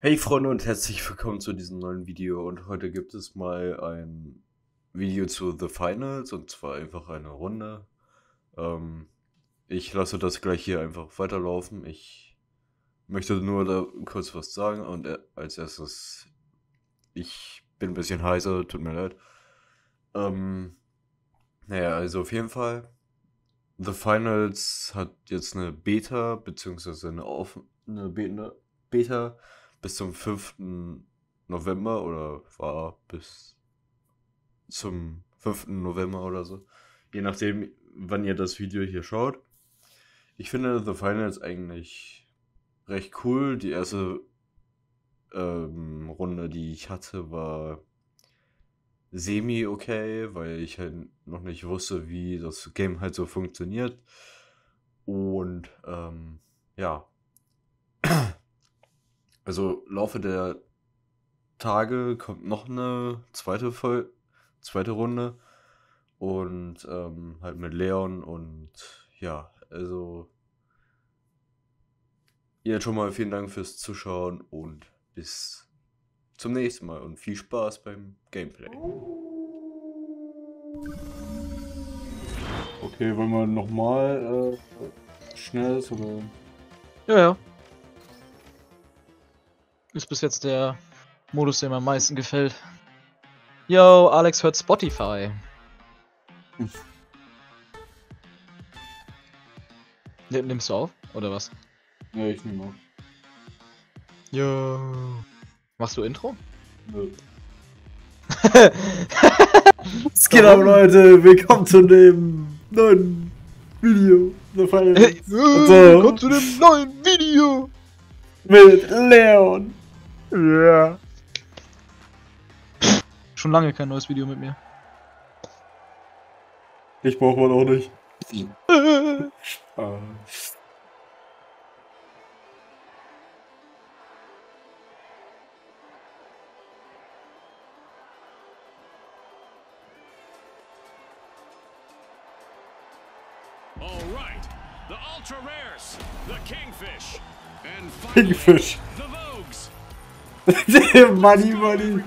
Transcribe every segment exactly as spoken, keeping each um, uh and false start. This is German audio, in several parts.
Hey Freunde und herzlich willkommen zu diesem neuen Video, und heute gibt es mal ein Video zu The Finals, und zwar einfach eine Runde. Ähm, ich lasse das gleich hier einfach weiterlaufen. Ich möchte nur da kurz was sagen, und als erstes, ich bin ein bisschen heiser, tut mir leid. Ähm, naja, also auf jeden Fall, The Finals hat jetzt eine Beta, beziehungsweise eine, Auf eine Beta, Beta bis zum fünften November, oder war bis zum fünften November oder so, je nachdem wann ihr das Video hier schaut. Ich finde The Finals eigentlich recht cool. Die erste ähm, Runde, die ich hatte, war semi okay, weil ich halt noch nicht wusste, wie das Game halt so funktioniert, und ähm, ja, also Laufe der Tage kommt noch eine zweite Voll zweite Runde, und ähm, halt mit Leon, und ja, also ja, schon mal vielen Dank fürs Zuschauen und bis zum nächsten Mal und viel Spaß beim Gameplay. Okay, wollen wir nochmal äh, schnell oder? Ja, ja. Ist bis jetzt der Modus, der mir am meisten gefällt. Yo, Alex hört Spotify. Hm. Nimmst du auf, oder was? Ja, ich nehme auf. Yo. Machst du Intro? Nö. Es geht ab, Leute. Willkommen zu dem neuen Video. The Finals. Willkommen zu dem neuen Video. Mit Leon. Ja. Yeah. Schon lange kein neues Video mit mir. Ich brauche man auch nicht. ah. All right. The ultra rares, the kingfish, and finally, kingfish. The Vogues. Money, money.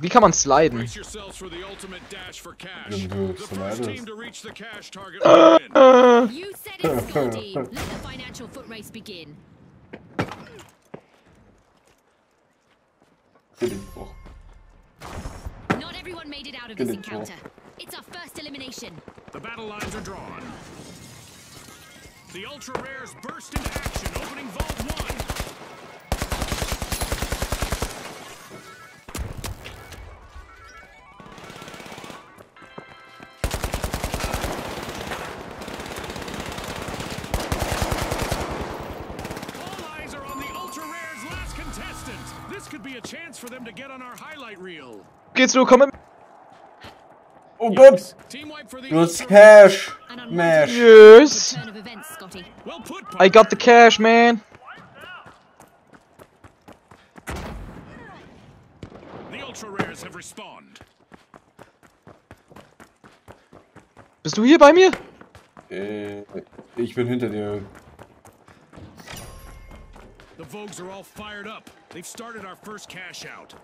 Wie kann man sliden? Not everyone made it out of this encounter. It's our first elimination. The battle lines are drawn. The ultra rares burst into action, opening Vault one. All eyes are on the ultra rares last contestant. This could be a chance for them to get on our highlight reel. Geht's nur kommen? Oh Gott! Du hast Cash, Mash! Yes! I got the cash, man! Bist du hier bei mir? Äh, ich bin hinter dir. The Vogues are all fired up. They've started our first cash out.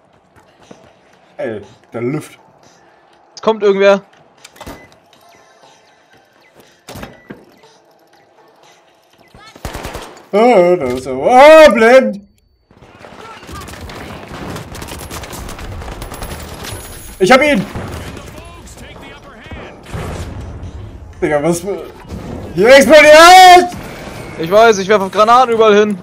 Ey, der Lüft. Kommt irgendwer. Oh, da ist er. Oh, blind! Ich hab ihn! Digga, was... Hier explodiert! Ich weiß, ich werfe Granaten überall hin.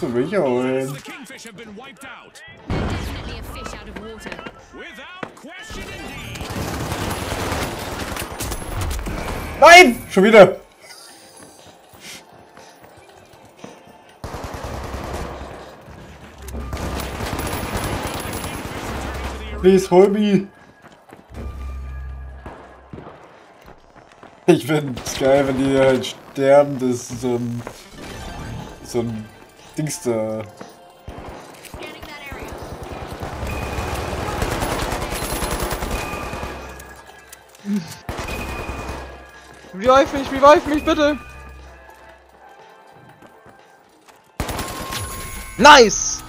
So will ich auch hin. Nein! Schon wieder! Please, hol mich! Ich find's geil, wenn die halt sterben, das ist so ein... so ein Dings da. Revive mich, revive mich bitte! Nice!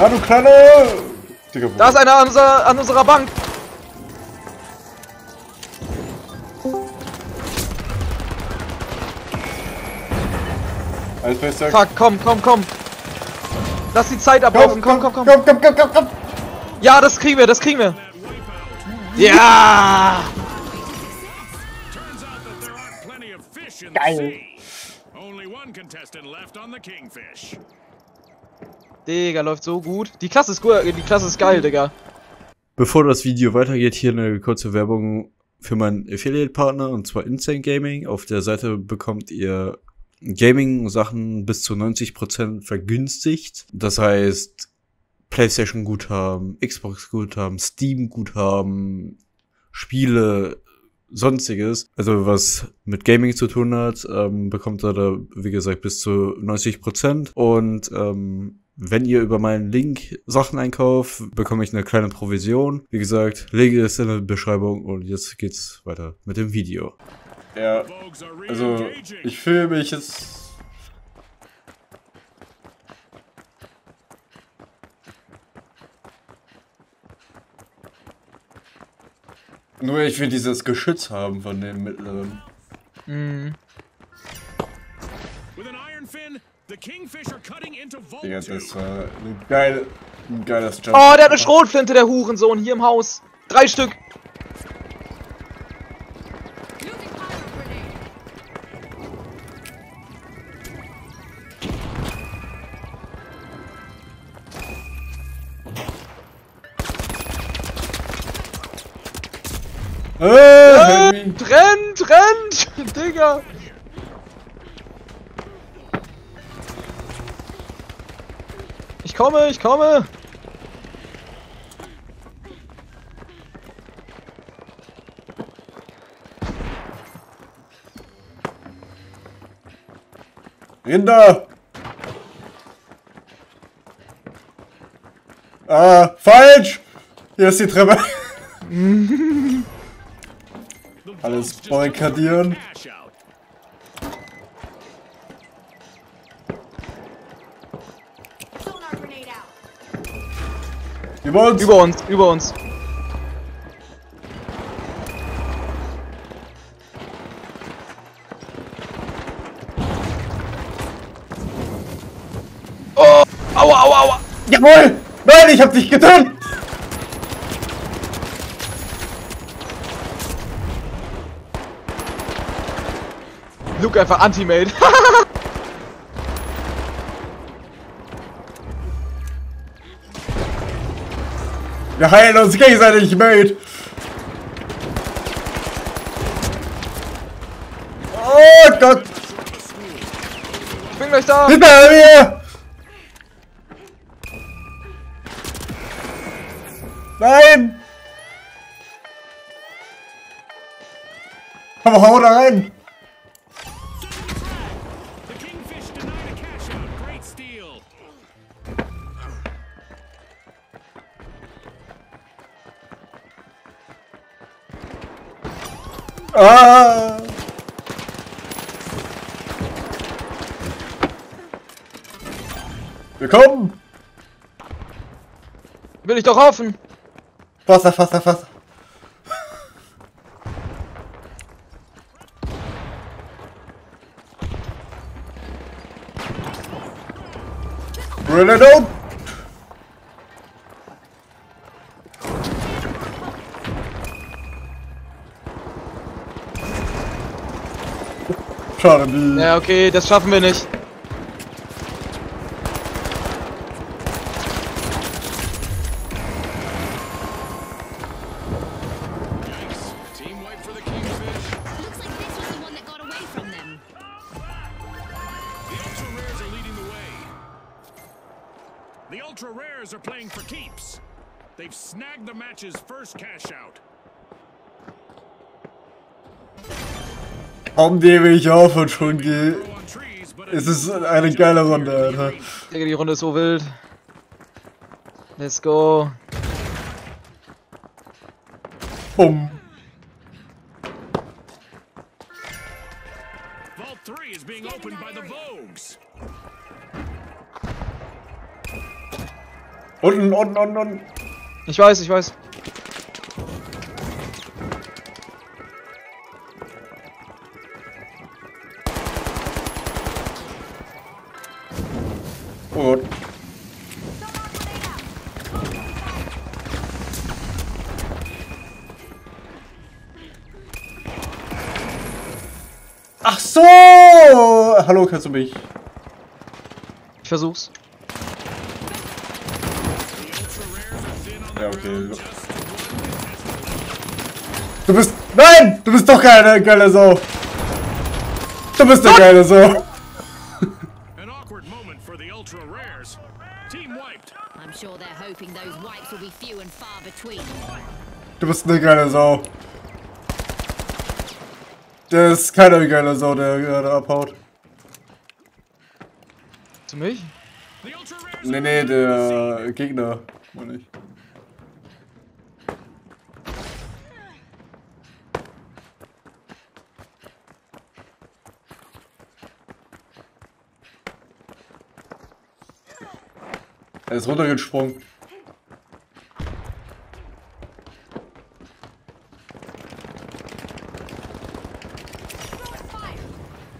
Na du kleine! Da ist einer an unserer, an unserer Bank! Fuck, komm, komm, komm! Lass die Zeit ablaufen, komm, komm, komm! Komm, komm, komm, komm, komm! Ja, das kriegen wir, das kriegen wir! Ja! Geil! Digga, läuft so gut. Die Klasse ist gut, die Klasse ist geil, Digga. Bevor das Video weitergeht, hier eine kurze Werbung für meinen Affiliate-Partner, und zwar Instant Gaming. Auf der Seite bekommt ihr Gaming-Sachen bis zu neunzig Prozent vergünstigt. Das heißt, PlayStation-Guthaben, Xbox-Guthaben, Steam-Guthaben, Spiele, Sonstiges. Also was mit Gaming zu tun hat, ähm, bekommt ihr da, wie gesagt, bis zu neunzig Prozent. Und ähm, wenn ihr über meinen Link Sachen einkauft, bekomme ich eine kleine Provision. Wie gesagt, Link ist in der Beschreibung und jetzt geht's weiter mit dem Video. Ja, also ich fühle mich jetzt... Nur ich will dieses Geschütz haben von dem mittleren. Mhm. Digga, das war ein, geile, ein geiles Jump. Oh, der hat eine Schrotflinte, der Hurensohn, hier im Haus. Drei Stück. Äh, rennt, rennt, rennt, Digga! Ich komme, ich komme! Rinder! Ah, falsch! Hier ist die Treppe! Alles boykadieren. Über uns! Über uns! Über uns! Oh! Aua! Aua! Aua! Jawohl! Nein! Ich hab dich getötet! Luke einfach Anti-Mate. Wir heilen uns gegenseitig, Mate. Oh Gott. Ich bin gleich da. Hinter mir. Nein. Komm, hau da rein. Ah. Willkommen! Will ich doch hoffen! Wasser, Wasser, Wasser! Really dope! Ja, okay, das schaffen wir nicht. The ultra rare are playing for keeps. They've snagged the match's first cash out. Komm, dem ich auf und schon geh. Es ist eine geile Runde, Alter. Digga, die Runde ist so wild. Let's go. Bumm. Vault three is being opened by the Vogues. Unten, unten, unten, unten. Ich weiß, ich weiß. Oh Gott. Ach so! Hallo, kannst du mich? Ich versuch's. Ja, okay. Du bist... Nein! Du bist doch keine geile Sau! Du bist eine geile Sau! Du bist eine geile Sau. Der ist keine geile Sau, der gerade abhaut. Zu mich? Nee, nee, der Gegner. Meine ich. Er ist runtergesprungen.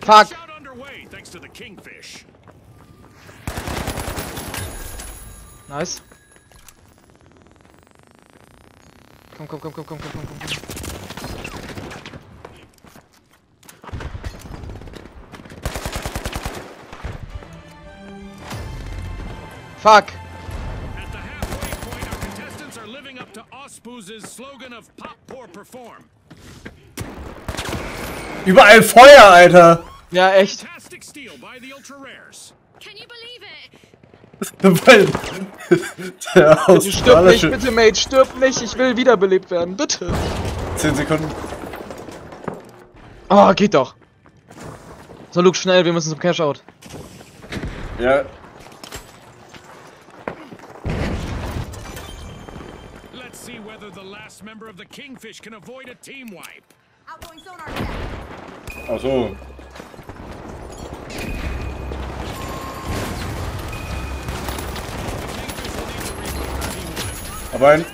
Fuck! Nice. Komm, komm, komm, komm, komm, komm, komm, komm. Fuck! At the halfway point, our contestants are living up to Ospuz's slogan of Pop, Pour, Perform. Überall Feuer, Alter! Ja, echt. Fantastic steal by the Ultra Rares. Can you believe it? Der Australische... Stirb nicht, bitte, Mate, stirb nicht, ich will wiederbelebt werden, bitte! zehn Sekunden. Oh, geht doch! So, Luke, schnell, wir müssen zum Cash-Out. Ja. Member of the Kingfish can avoid a team wipe. Outgoing sonar. Ach so. Aber ein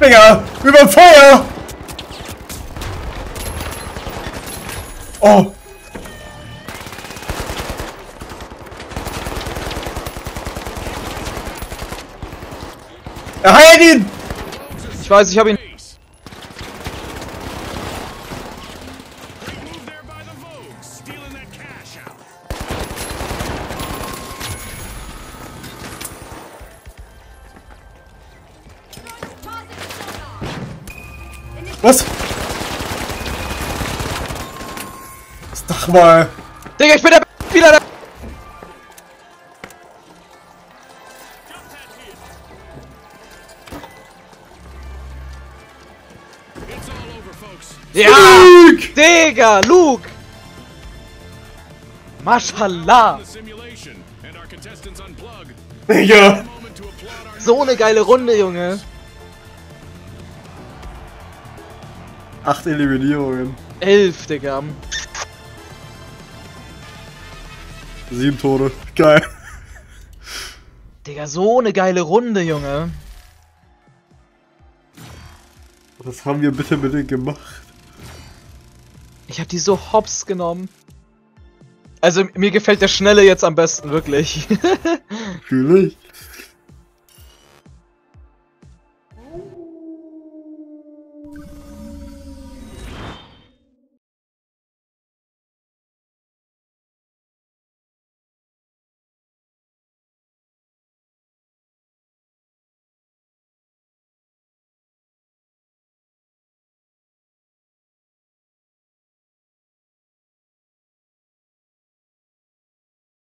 Finger über Feuer. Oh. Heilt ihn! Ich weiß, ich hab ihn. Was? Sag mal. Digga, ich bin der Spieler der. Ja! Luke! Digga, Luke! Mashallah! Digga! So eine geile Runde, Junge! Acht Eliminierungen. Elf, Digga. Sieben Tode. Geil. Digga, so eine geile Runde, Junge. Was haben wir bitte mit denen gemacht? Ich hab die so hops genommen. Also mir gefällt der Schnelle jetzt am besten, wirklich. Natürlich.